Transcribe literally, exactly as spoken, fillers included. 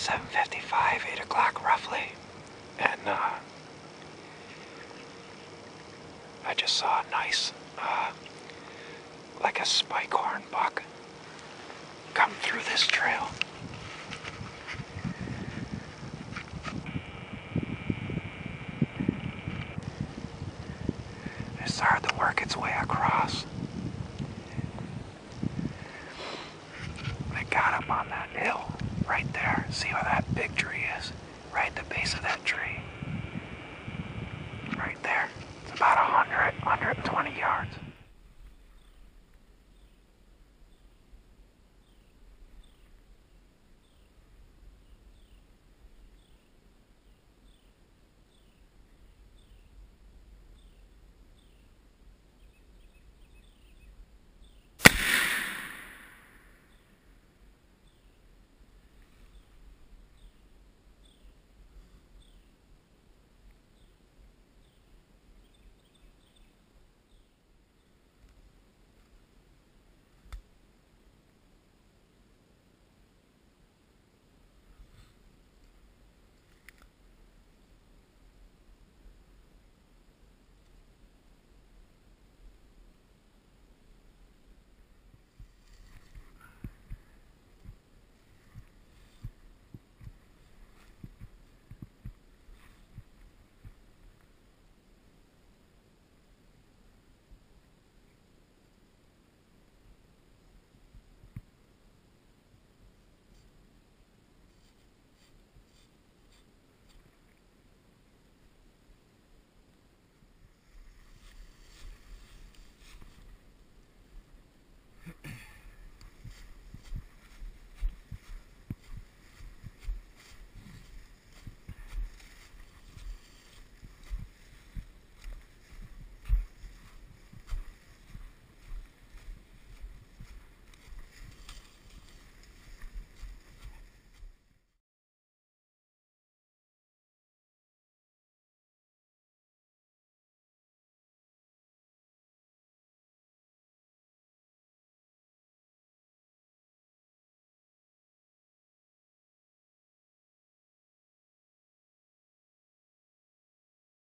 seven fifty-five, eight o'clock roughly, and uh, I just saw a nice, uh, like a spike horn buck come through this trail. It's hard to work its way across. I got up on that hill right there. See where that big tree is? Right at the base of that